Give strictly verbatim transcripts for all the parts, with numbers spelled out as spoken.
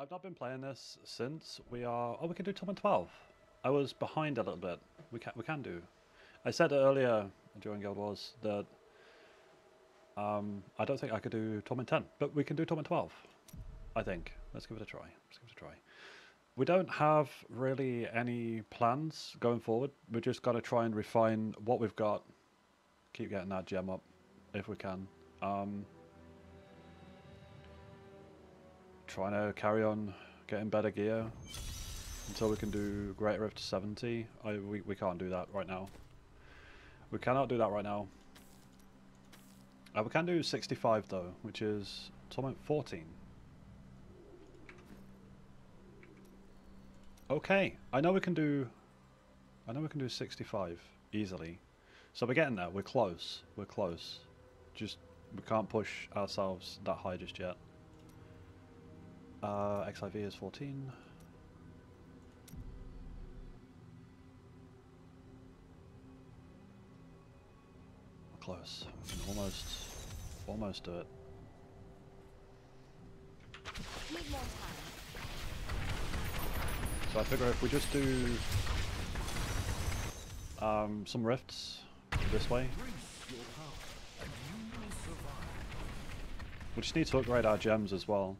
I've not been playing this since we are... Oh, we can do Torment twelve. I was behind a little bit. We can, we can do. I said earlier during Guild Wars that um, I don't think I could do Torment ten, but we can do Torment twelve, I think. Let's give it a try. Let's give it a try. We don't have really any plans going forward. We've just got to try and refine what we've got. Keep getting that gem up if we can. Um... Trying to carry on getting better gear until we can do Greater Rift seventy. I, we, we can't do that right now. We cannot do that right now. Uh, we can do sixty-five though, which is Torment fourteen. Okay, I know we can do. I know we can do sixty-five easily. So we're getting there. We're close. We're close. Just we can't push ourselves that high just yet. Uh, X I V is fourteen. We're close. We can almost, almost do it. So I figure if we just do um, some rifts this way. We just need to upgrade our gems as well.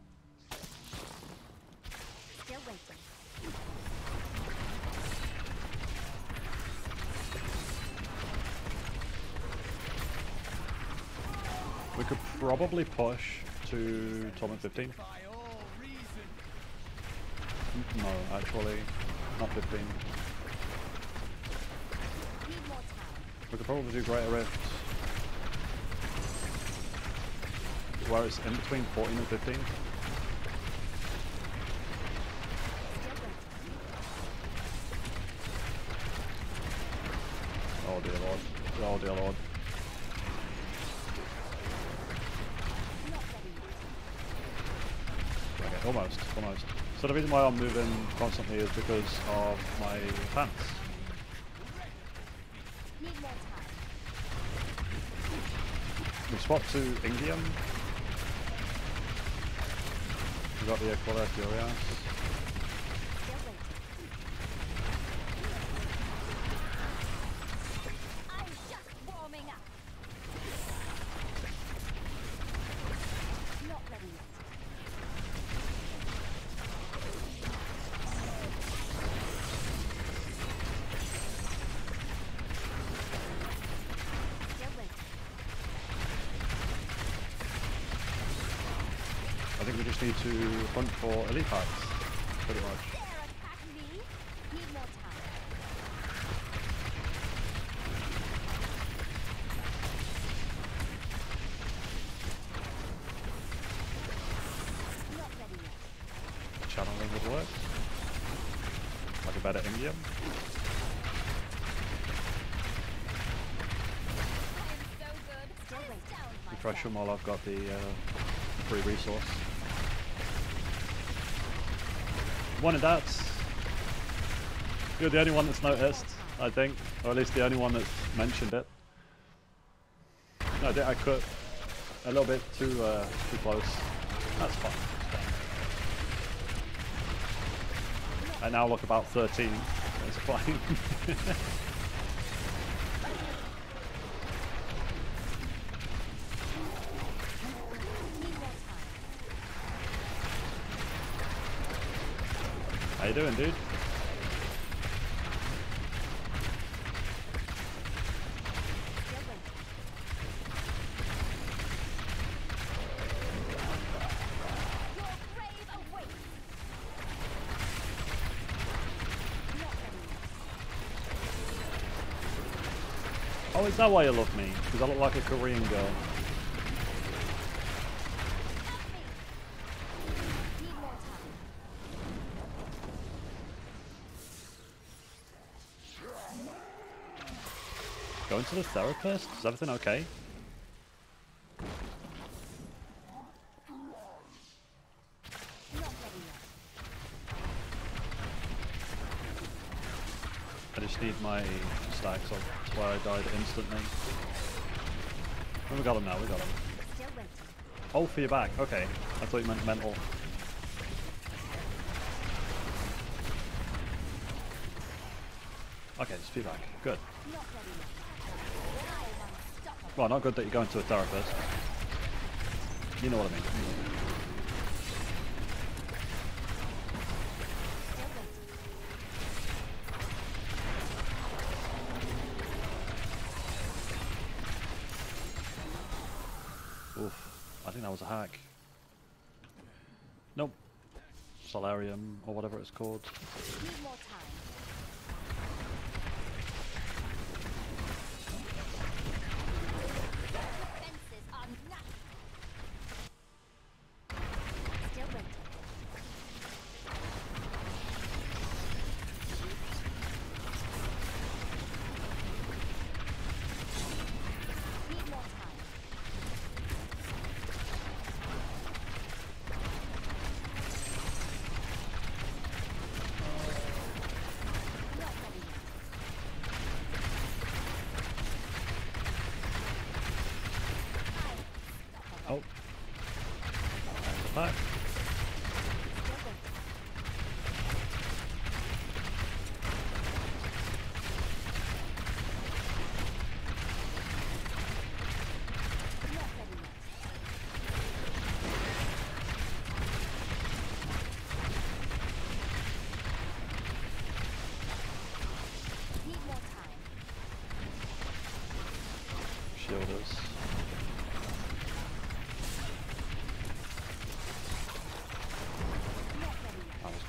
We could probably push to Torment fifteen. No, actually, not fifteen. We could probably do Greater Rift, where it's in between fourteen and fifteen. Oh dear lord, oh dear lord. Almost, almost. So the reason why I'm moving constantly is because of my pants. We swap to Ingium. We got the Aquila Dorias. Need to hunt for elite packs, pretty much. Channeling would work. Like a better Ingium. So refresh them while I've got the uh, free resource. One of that's... You're the only one that's noticed, I think. Or at least the only one that's mentioned it. No, I think I cut a little bit too uh, too close. That's fine. I now look about thirteen. That's fine. How you doing, dude? Oh, is that why you love me? Because I look like a Korean girl. Going to the therapist? Is everything okay? I just need my stacks up. That's why I died instantly. Oh, we got him now, we got him. Oh, for your back. Okay. I thought you meant mental. Okay, just be back. Good. Well, not good that you go into a tower first. You know what I mean. Oof. I think that was a hack. Nope. Solarium, or whatever it's called. Need more time.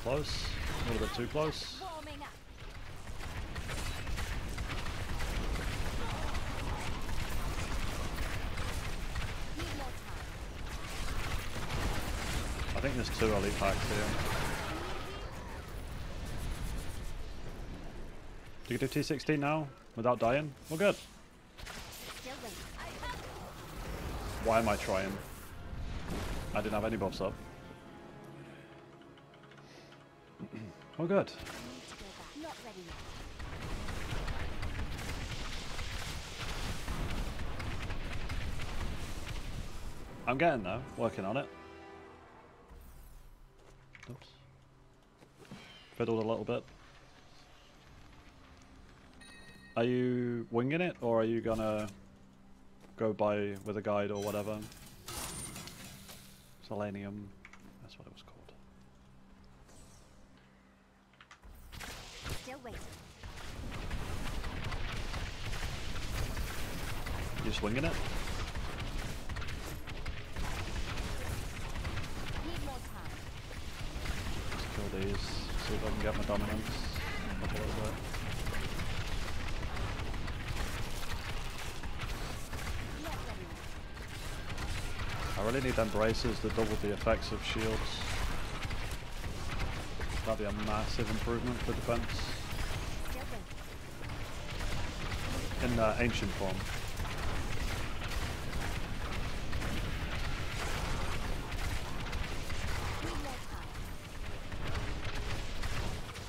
Close. A little bit too close. I think there's two elite packs here. Do you get to T sixteen now without dying? Well, good. Why am I trying? I didn't have any buffs up. Oh, good. Not ready yet. I'm getting there, working on it. Oops. Fiddled a little bit. Are you winging it, or are you gonna go by with a guide or whatever? Selenium, that's what it was called. You're swinging it? Let's kill these, see if I can get my dominance up a little bit. I really need them braces to double the effects of shields. That'd be a massive improvement for defense. In uh, ancient form.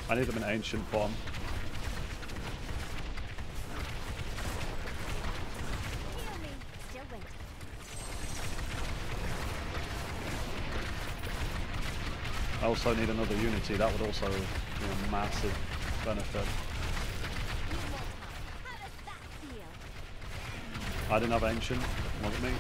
I need them in ancient form. I also need another Unity, that would also be a massive benefit. I didn't have ancient, wasn't me.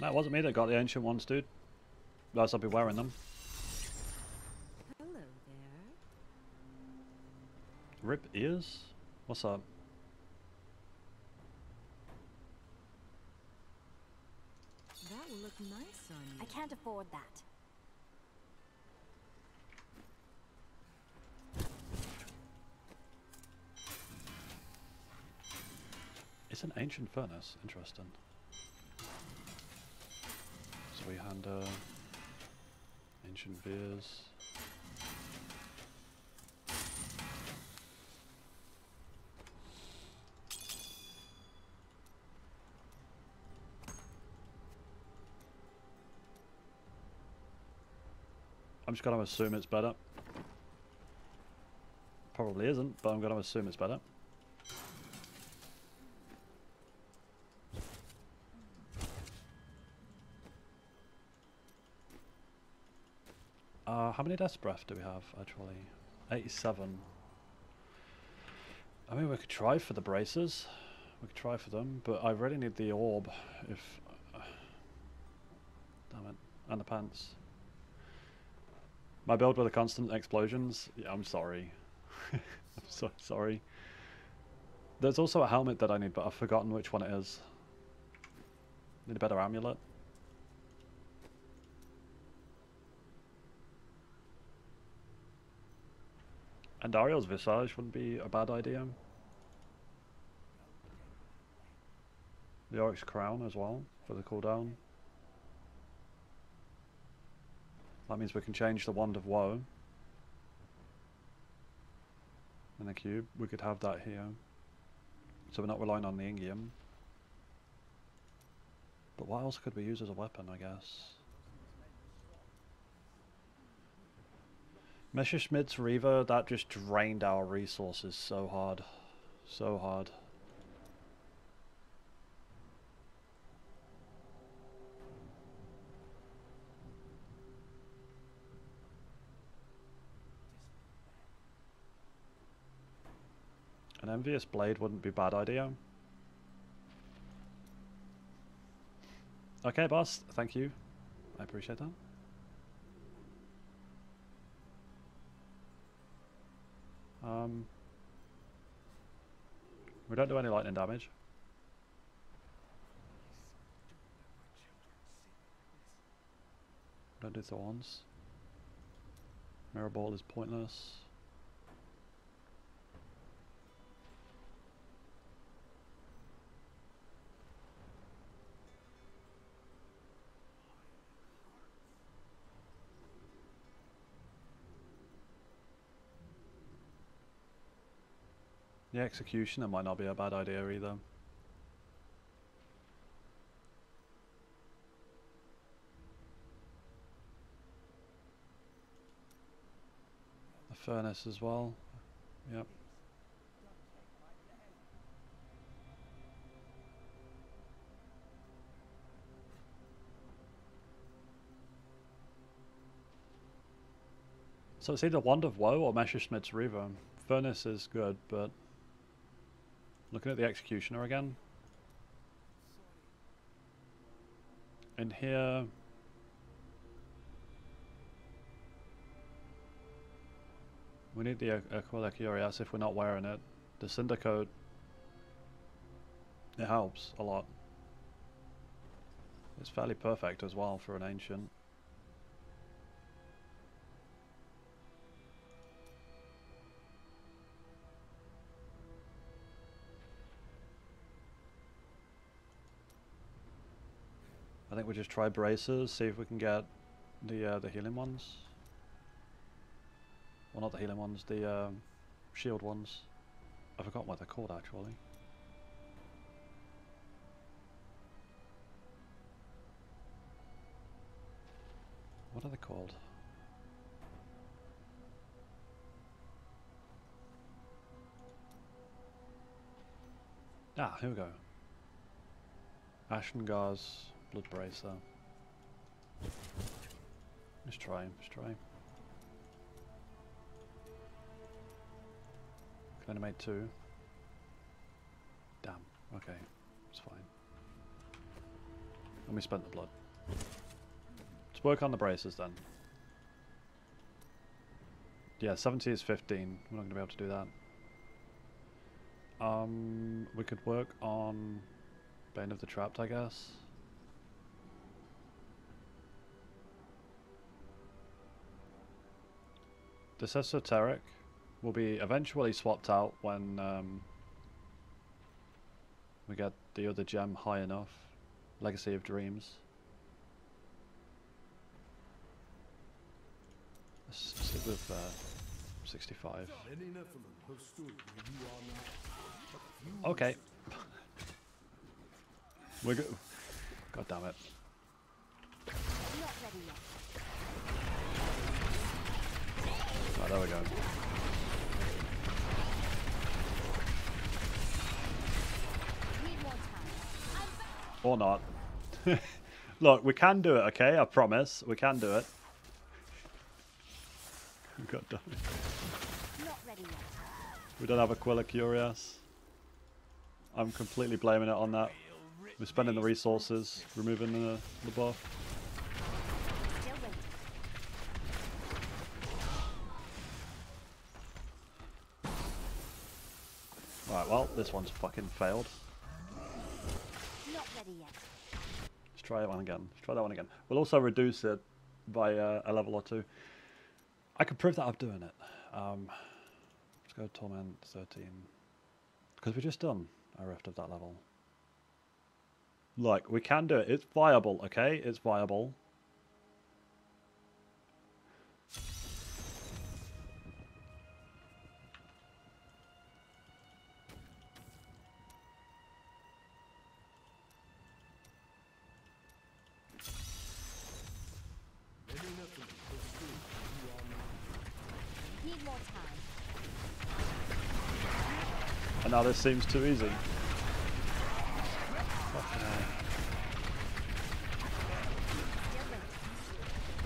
No, it wasn't me that got the ancient ones, dude. Otherwise I'll be wearing them. Hello there. Rip ears? What's up? That will look nice on you. I can't afford that. That's an ancient furnace. Interesting. So we hand uh, ancient beers. I'm just going to assume it's better. Probably isn't, but I'm going to assume it's better. Uh, how many death breath do we have, actually? eighty-seven. I mean, we could try for the braces. We could try for them, but I really need the orb if... Uh, damn it. And the pants. My build with the constant explosions? Yeah, I'm sorry. I'm so sorry. There's also a helmet that I need, but I've forgotten which one it is. Need a better amulet. And Ariel's visage wouldn't be a bad idea. The Oryx Crown as well, for the cooldown. That means we can change the Wand of Woe in the cube. We could have that here. So we're not relying on the Ingium. But what else could we use as a weapon, I guess? Messerschmitt's Reaver, that just drained our resources so hard. So hard. An Envious Blade wouldn't be a bad idea. Okay, boss. Thank you. I appreciate that. Um, we don't do any lightning damage. Don't do thorns. Mirror Ball is pointless. The Executioner might not be a bad idea either. The Furnace as well. Yep. So it's either Wand of Woe or Messerschmitt's Reaver. Furnace is good, but... Looking at the Executioner again. In here... We need the Aquila Cuirass if we're not wearing it. The Cindercoat... It helps a lot. It's fairly perfect as well for an Ancient. I think we just try braces, see if we can get the uh, the healing ones. Well, not the healing ones, the um, shield ones. I forgot what they're called actually. What are they called? Ah, here we go. Ashnagarr's Blood Bracer. Let's try, let's try. Can only make two. Damn, okay, it's fine. And we spent the blood. Let's work on the braces then. Yeah, seventy is fifteen. We're not going to be able to do that. Um, we could work on Bane of the Trapped, I guess. This esoteric will be eventually swapped out when um, We got the other gem high enough. Legacy of Dreams. Let's stick with uh, sixty-five. Okay. We're good. God damn it. Right, there we go. Or not. Look, we can do it, okay? I promise. We can do it. God damn it. Not ready yet. We don't have Aquila Cuirass. I'm completely blaming it on that. We're spending the resources, removing the, the buff. Alright, well, this one's fucking failed. Let's try that one again. Let's try that one again. We'll also reduce it by uh, a level or two. I can prove that I'm doing it. Um, let's go to Torment thirteen. Because we've just done a rift of that level. Like, we can do it. It's viable, okay? It's viable. And now this seems too easy.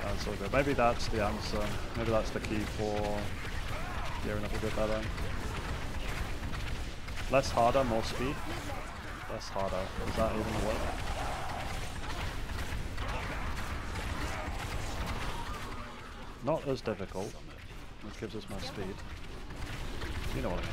That's all good. Maybe that's the answer. Maybe that's the key for gearing up a bit better. Less harder, more speed. Less harder. Is that even a word? Not as difficult, which gives us more speed. You know what I mean.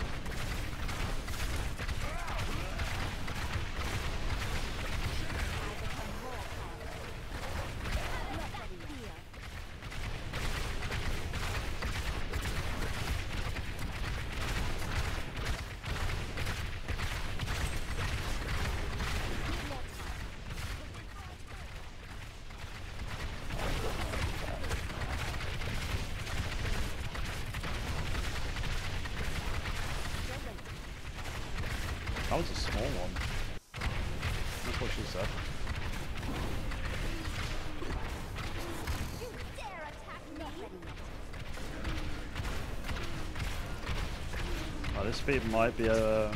Speed might be a uh,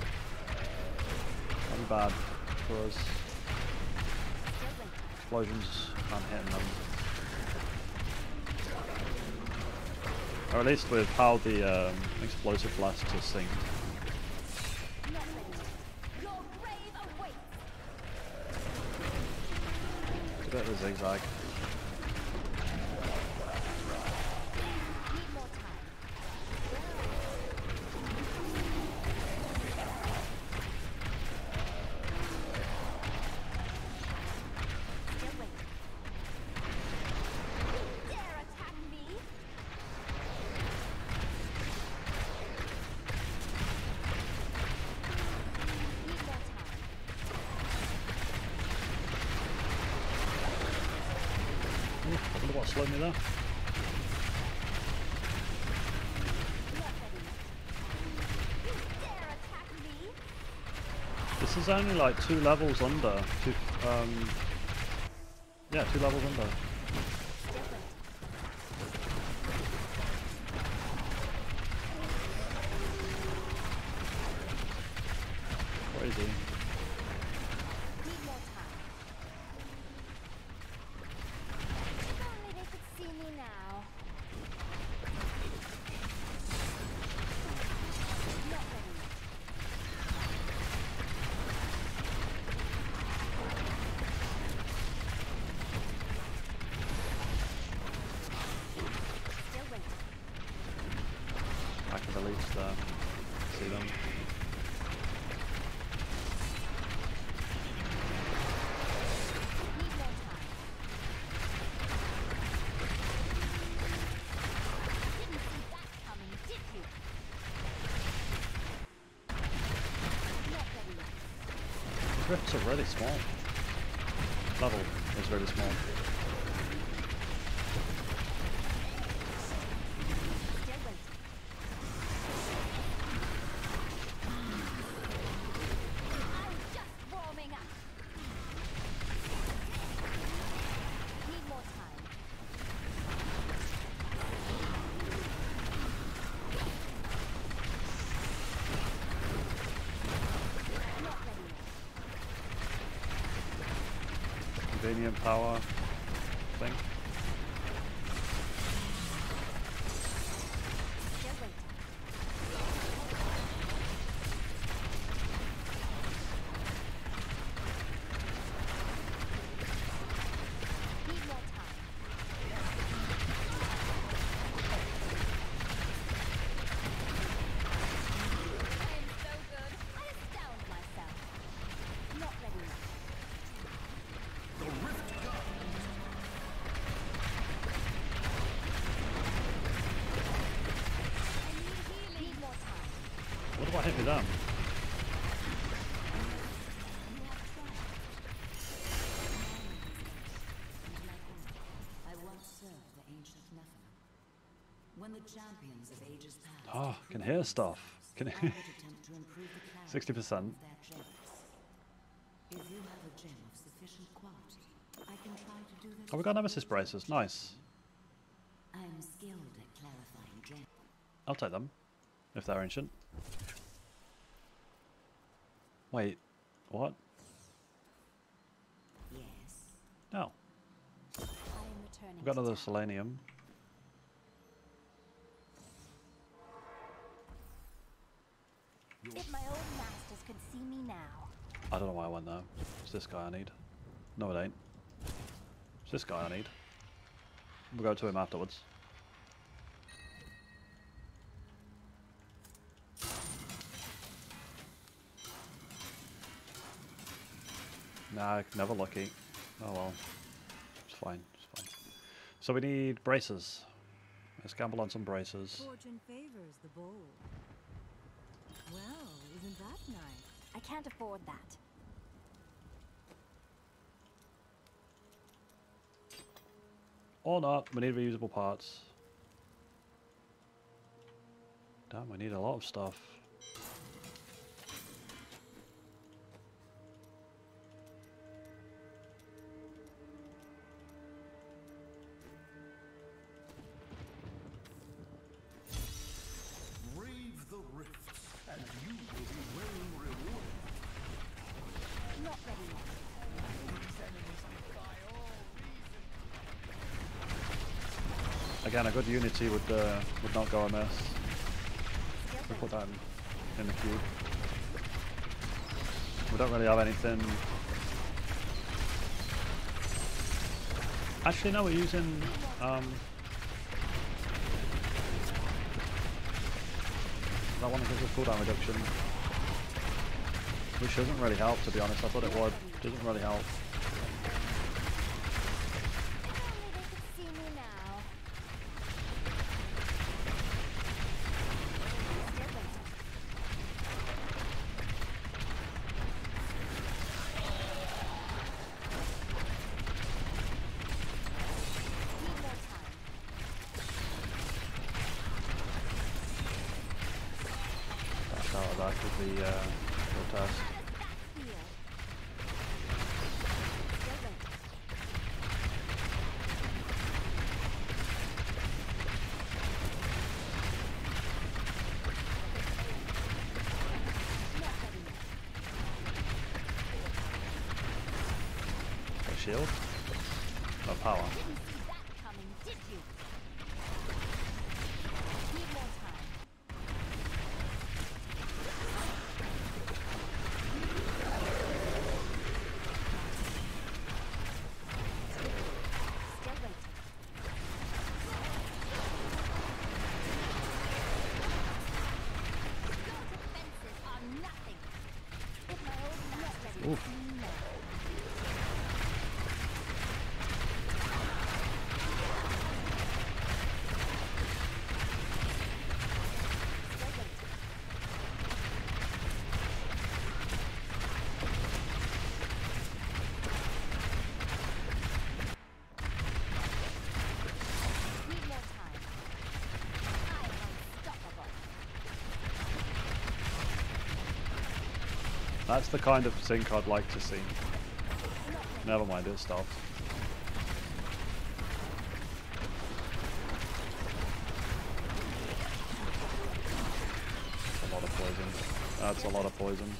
bad for us. Explosions and hitting them, or at least with how the um, explosive blast is synced. It's a bit of a zigzag. This is only like two levels under. Two, um, yeah, two levels under. Crazy. At least uh, see them. These rifts are really small. Level is really small. Power thing. Hit it up. Oh, can hear stuff. Can hear sixty percent. Oh, we got Nemesis braces. Nice. I'm skilled at clarifying gems. I'll take them if they're ancient. Wait, what? Yes. No. We've got another selenium. If my old masters could see me now. I don't know why I went there. It's this guy I need. No, it ain't. It's this guy I need. We'll go to him afterwards. Nah, never lucky. Oh well. It's fine, it's fine. So we need braces. Let's gamble on some braces. Fortune favors the bold. Well, isn't that nice? I can't afford that. Or not, we need reusable parts. Damn, we need a lot of stuff. Again, a good Unity would uh, would not go amiss. We put that in, in the cube. We don't really have anything. Actually, no, we're using. Um, that one gives us cooldown reduction, which doesn't really help, to be honest. I thought it would. Doesn't really help. Shield? No power. Didn't see that coming, did you? Need more time. Oof. That's the kind of sync I'd like to see. Never mind, it stopped. A lot of poison. That's a lot of poison.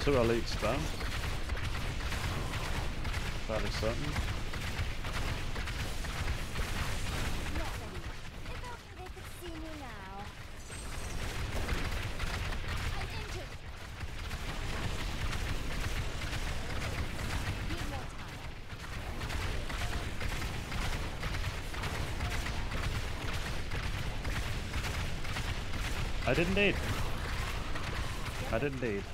Two elites down. That is certain. I didn't need. I didn't need.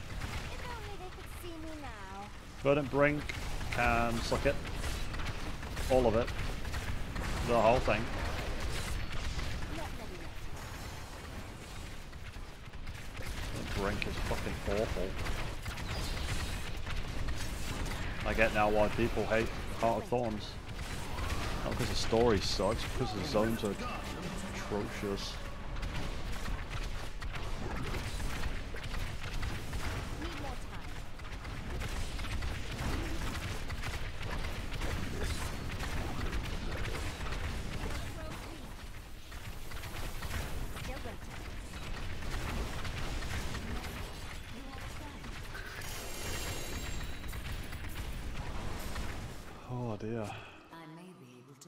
Verdant Brink can suck it. All of it. The whole thing. The Brink is fucking awful. I get now why people hate Heart of Thorns. Not because the story sucks, because the zones are atrocious.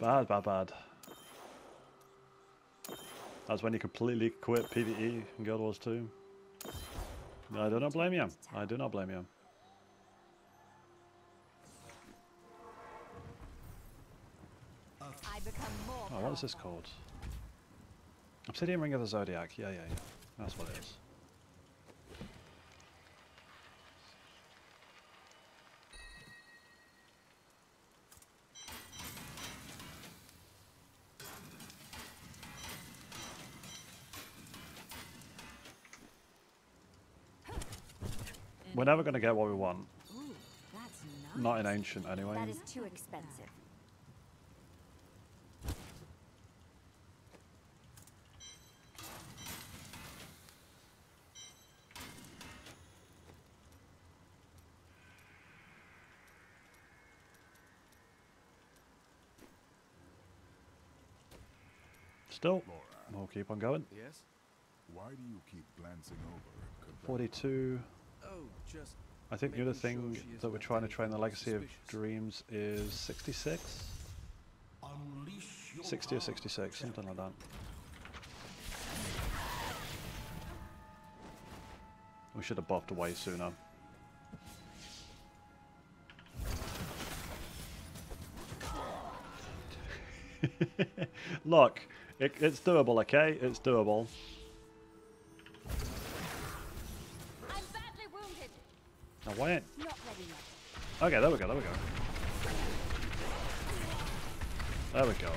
Bad, bad, bad. That's when you completely quit PvE in Guild Wars two. I do not blame you. I do not blame you. Oh, what is this called? Obsidian Ring of the Zodiac. Yeah, yeah, yeah. That's what it is. We're never going to get what we want. Ooh, that's nice. Not in Ancient, anyway. That is too expensive. Still, we'll keep on going. Yes. Why do you keep glancing over? forty-two. I think the other thing that we're trying to train the Legacy of Dreams is sixty-six? sixty or sixty-six, something like that. We should have buffed away sooner. Look, it, it's doable, okay? It's doable. Now why ain't... Okay, there we go, there we go. There we go.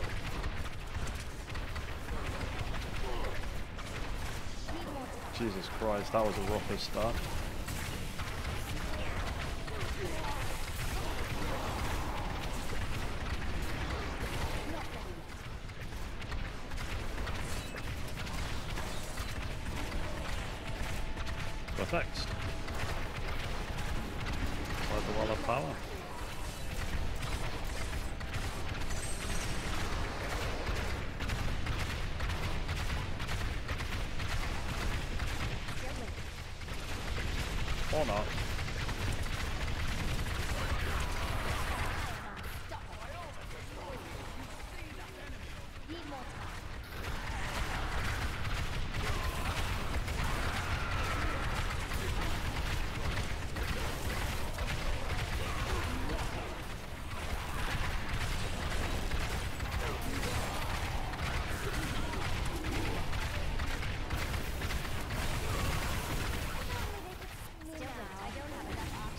Jesus Christ, that was a roughest start. Perfect. Power. Or not.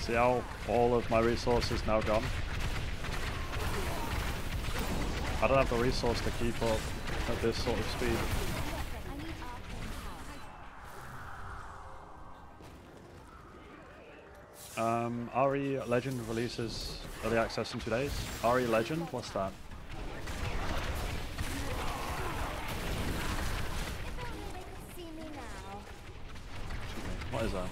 See how all of my resources now gone? I don't have the resource to keep up at this sort of speed. Um, R E Legend releases early access in two days. R E Legend? What's that? What is that?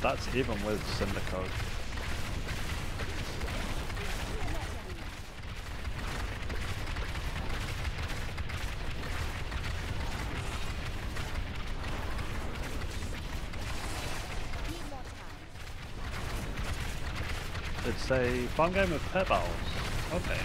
That's even with Cindercoat. It's a fun game of pet battles. Okay.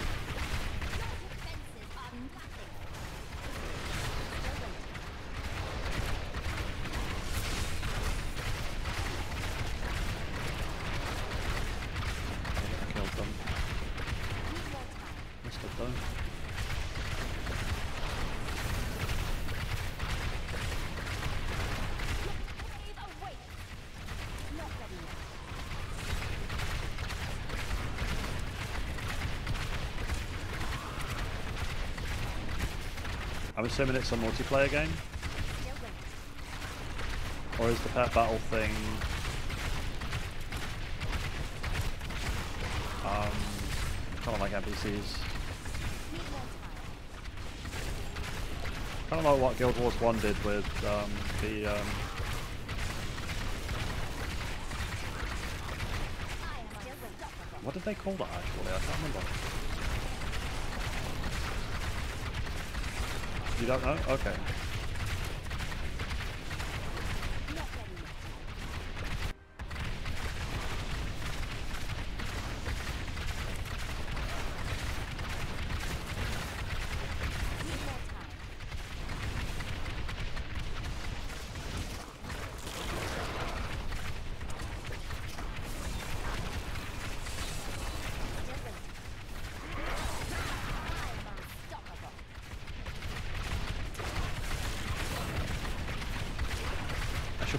I'm assuming it's a multiplayer game? Or is the pet battle thing... Um, kind of like N P Cs. Kind of like what Guild Wars one did with um, the... Um, what did they call that actually? I can't remember. You don't know? Okay.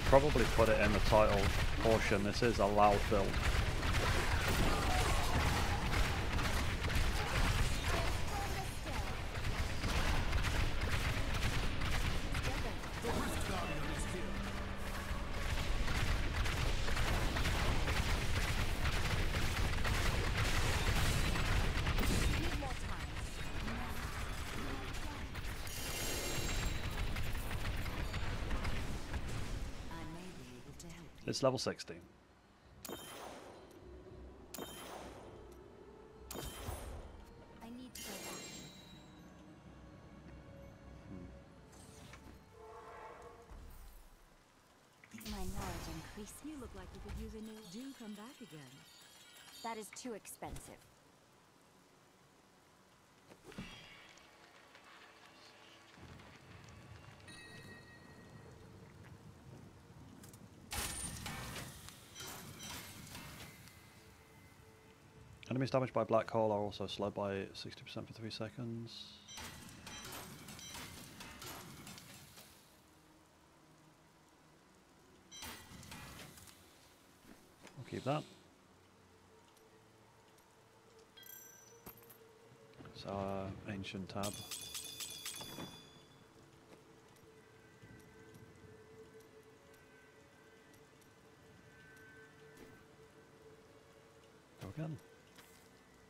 Probably put it in the title portion. This is a loud build. It's level sixty. I need to go back. Hmm. My knowledge increased. You look like you could use a new. Do come back again. That is too expensive. Enemies damaged by black hole are also slowed by sixty percent for three seconds. We'll keep that. It's our ancient tab. Go again.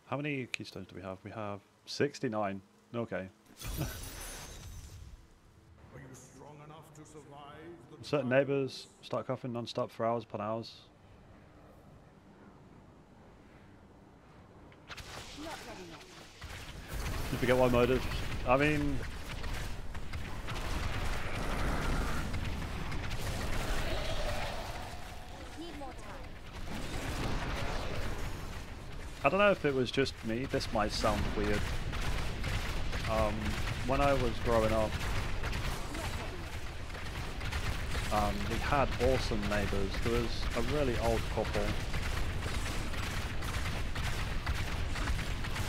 How many keystones do we have? We have sixty-nine. Okay. Are you strong enough to survive? Certain neighbours start coughing non-stop for hours upon hours. You forget why motive. I mean, I don't know if it was just me, this might sound weird. Um, when I was growing up, um, we had awesome neighbours. There was a really old couple.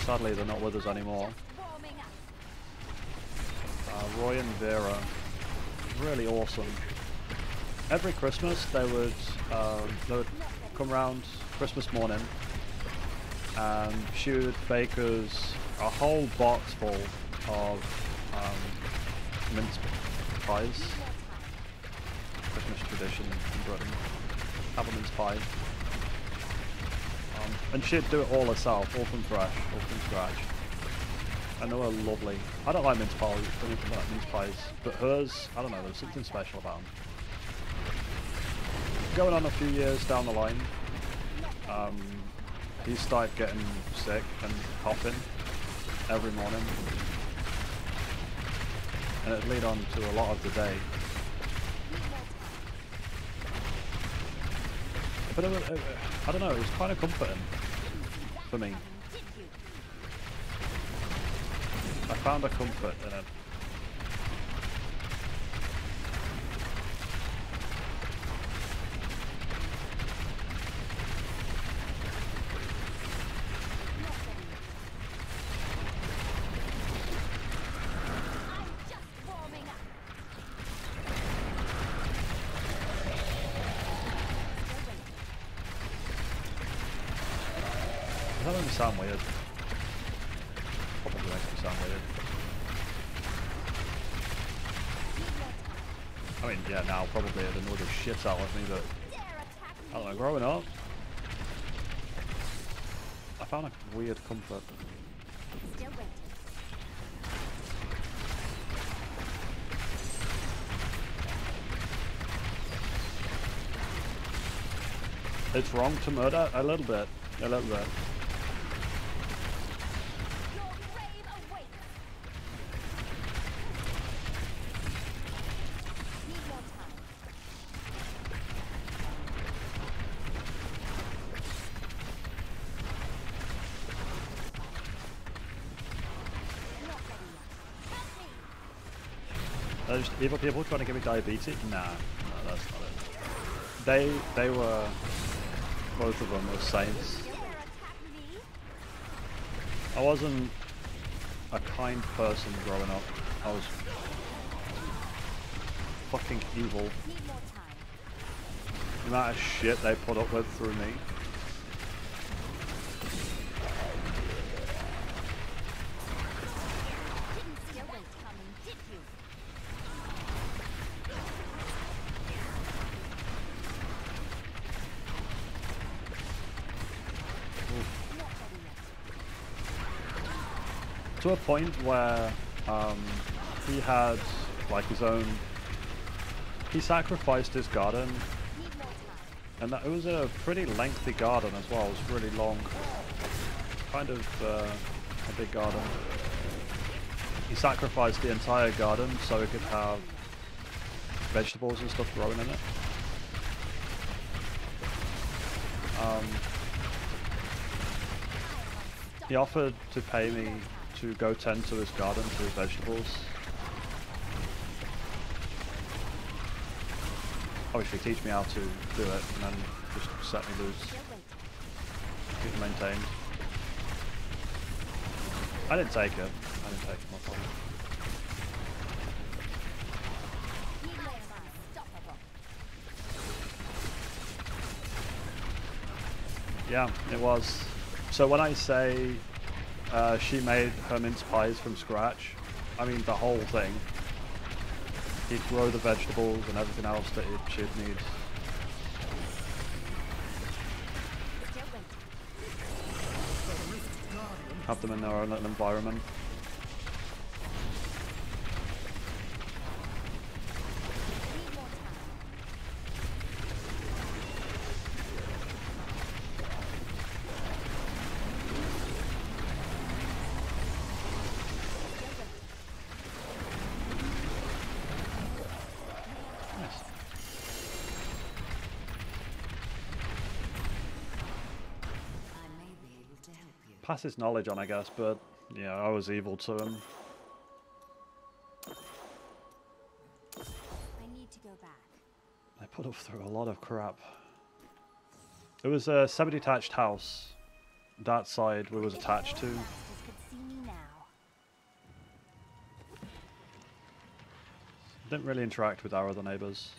Sadly they're not with us anymore. Uh, Roy and Vera, really awesome. every Christmas they would um, they would come around Christmas morning, and she would bake us a whole box full of um, mince pies. Christmas tradition in Britain, apple mince pie. Um, and she'd do it all herself, all from fresh, all from scratch. And they were lovely. I don't like mince pies, I don't even like mince pies, but hers, I don't know, there's something special about them. Going on a few years down the line, um, he started getting sick and coughing every morning, and it'd lead on to a lot of the day. But it was, it, I don't know, it was kind of comforting for me. I found a comfort in it. That doesn't sound weird. Probably makes it sound weird. I mean, yeah, now probably it annoyed the shit out of me, but I don't know, growing up, I found a weird comfort. It's wrong to murder a little bit, a little bit. Evil people trying to give me diabetes? Nah, no, that's not it. They, they were, both of them were saints. I wasn't a kind person growing up. I was fucking evil. The amount of shit they put up with through me. To a point where um, he had like his own, he sacrificed his garden, and that it was a pretty lengthy garden as well, it was really long, kind of uh, a big garden. He sacrificed the entire garden so he could have vegetables and stuff growing in it. Um, he offered to pay me to go tend to his garden, to his vegetables. Obviously teach me how to do it and then just set me loose. Keep it maintained. I didn't take it. I didn't take it, my problem. Yeah, it was. So when I say Uh, she made her mince pies from scratch. I mean, the whole thing. He'd grow the vegetables and everything else that he'd, she'd need. Have them in their own little environment. Pass his knowledge on, I guess, but yeah, I was evil to him. I need to go back. I put up through a lot of crap. It was a semi-detached house. That side we was attached to. Didn't really interact with our other neighbours.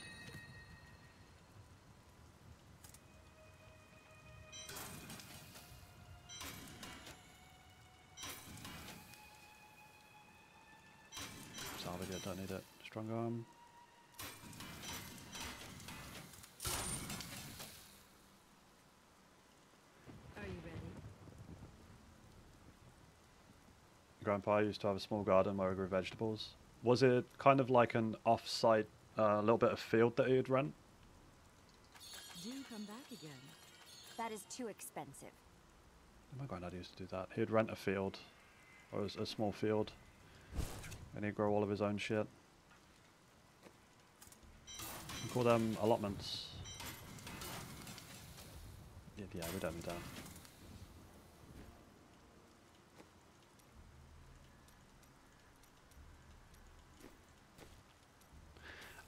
Oh, we do, don't need it. Strong arm. Are you ready? Grandpa used to have a small garden where he grew vegetables. Was it kind of like an off-site, uh, little bit of field that he'd rent? Do come back again. That is too expensive. My granddad used to do that. He'd rent a field, or a, a small field, and he'd grow all of his own shit. We call them allotments. Yeah, yeah, we don't need that.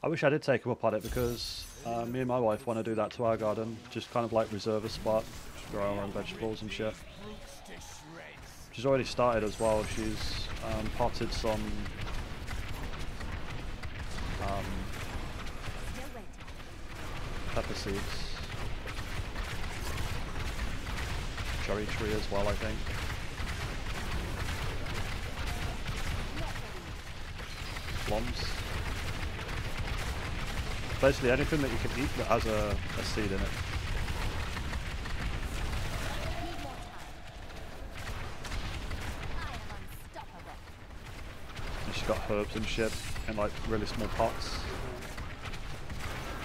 I wish I did take him up on it, because uh, me and my wife want to do that to our garden. Just kind of like reserve a spot, grow our own vegetables and shit. She's already started as well. She's um, potted some um, pepper seeds. Cherry tree as well, I think. Plums. Basically anything that you can eat that has a, a seed in it. And she's got herbs and shit in like really small pots.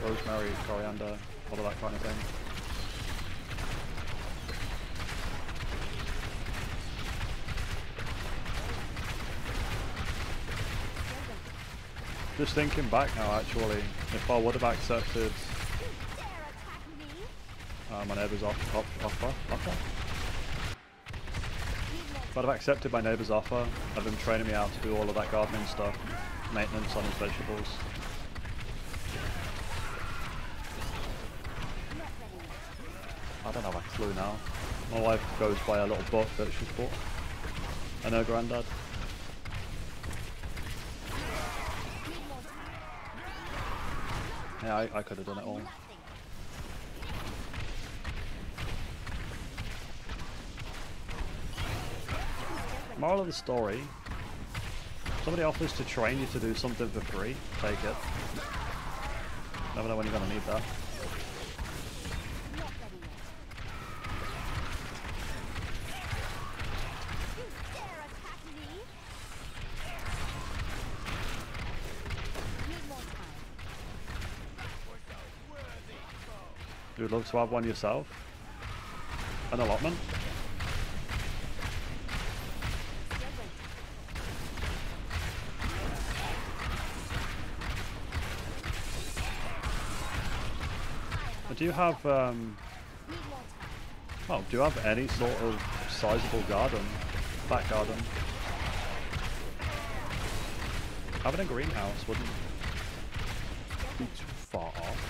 Rosemary, coriander, all of that kind of thing. Just thinking back now, actually, if I would have accepted uh, my neighbour's offer, offer, offer? If I'd have accepted my neighbour's offer of him training me out to do all of that gardening stuff, maintenance on his vegetables. I don't have a clue now. My wife goes by a little book that she's bought, and her granddad. Yeah, I, I could have done it all. Moral of the story, somebody offers to train you to do something for free, take it. Never know when you're going to need that. You would love to have one yourself? An allotment? Do you have, um... well, do you have any sort of sizable garden? Back garden? Having a greenhouse wouldn't be too far off.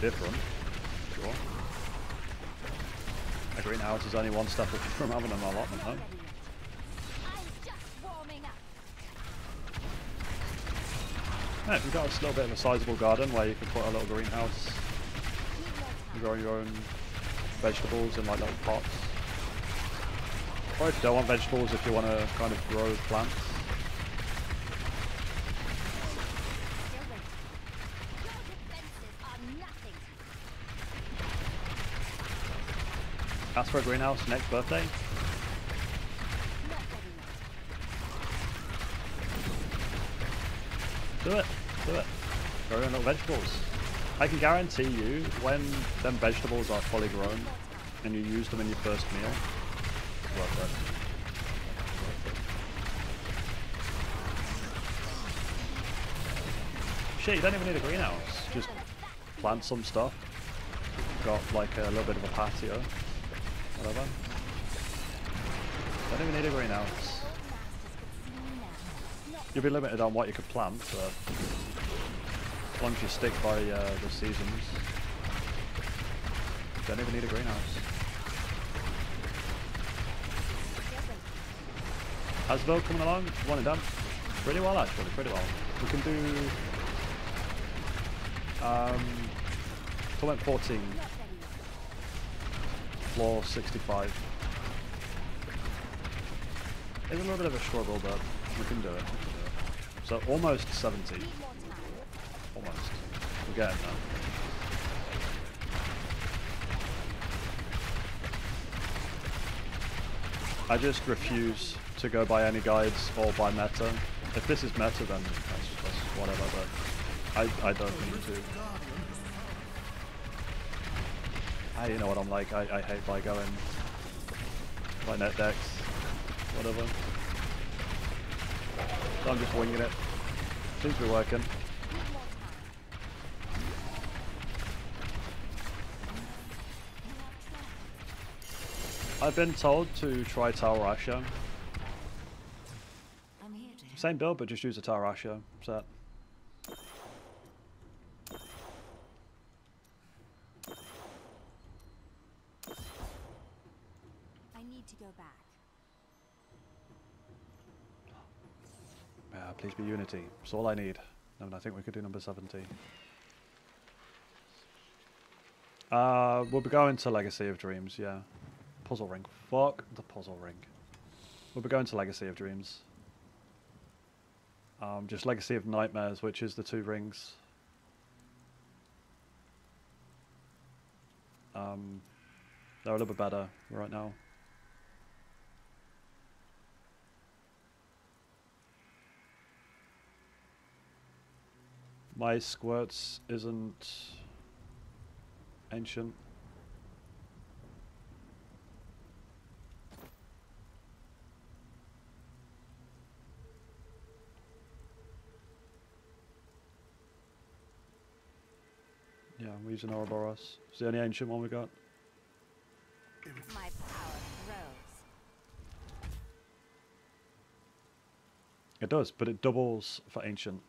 Different, sure. A greenhouse is only one step away from having an allotment, though. Yeah, if you've got a little bit of a sizable garden where you can put a little greenhouse, you grow your own vegetables in like little pots. Or if you don't want vegetables, if you want to kind of grow plants. Ask for a greenhouse next birthday. Do it, do it. Grow your own little vegetables. I can guarantee you, when them vegetables are fully grown and you use them in your first meal, it's worth it. Shit, you don't even need a greenhouse. Just plant some stuff. Got like a little bit of a patio. Whatever. Don't even need a greenhouse. You'll be limited on what you could plant, but as long as you stick by uh, the seasons, don't even need a greenhouse. How's build coming along? One and done. Pretty well, actually. Pretty well. We can do um, Torment fourteen. Floor sixty-five. is a little bit of a struggle, but we can do it. We can do it. So almost seventy. Almost. We're getting there. I just refuse to go by any guides or by meta. If this is meta, then that's, that's whatever, but I, I don't need to. I, you know what I'm like, I, I hate by going by net decks, whatever. So I'm just winging it. Seems to be working. I've been told to try Talrasha. Same build, but just use a Talrasha set. I need to go back. Uh, please be Unity. It's all I need. No, and I think we could do number seventy. Uh, we'll be going to Legacy of Dreams, yeah. Puzzle Ring. Fuck the Puzzle Ring. We'll be going to Legacy of Dreams. Um, just Legacy of Nightmares, which is the two rings. Um, they're a little bit better right now. My squirts isn't ancient. Yeah, we're using Ouroboros. It's the only ancient one we got. My power grows. It does, but it doubles for ancient.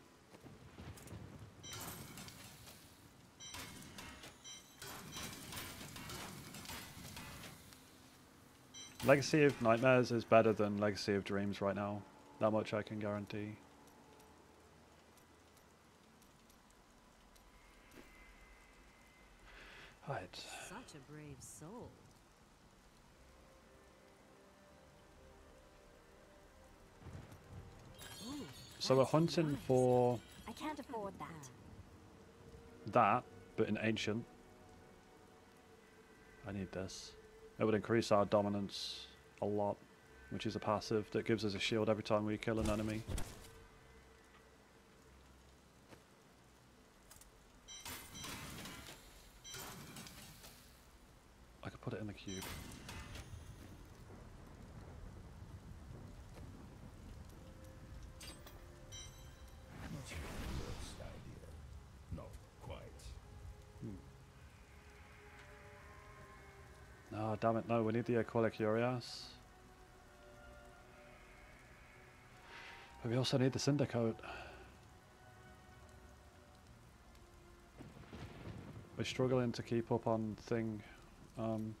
Legacy of Nightmares is better than Legacy of Dreams right now. That much I can guarantee. Such a brave soul. Ooh, so we're hunting nice. for I can't afford that. That, but in ancient. I need this. It would increase our dominance a lot, which is a passive that gives us a shield every time we kill an enemy. Put it in the cube. Not sure the worst idea. Not quite. Hmm. Oh, damn it, no, we need the Aquila Cuirass. But we also need the Cindercoat. We're struggling to keep up on thing. Um,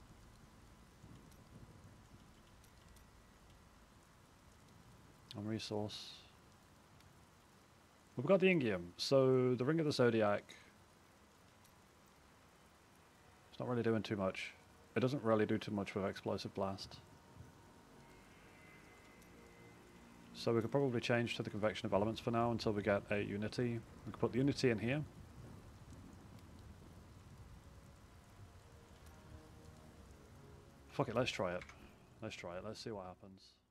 on resource. We've got the Ingium, so the Ring of the Zodiac. It's not really doing too much. It doesn't really do too much with Explosive Blast. So we could probably change to the Convection of Elements for now until we get a Unity. We could put the Unity in here. Fuck it, let's try it. Let's try it. Let's see what happens.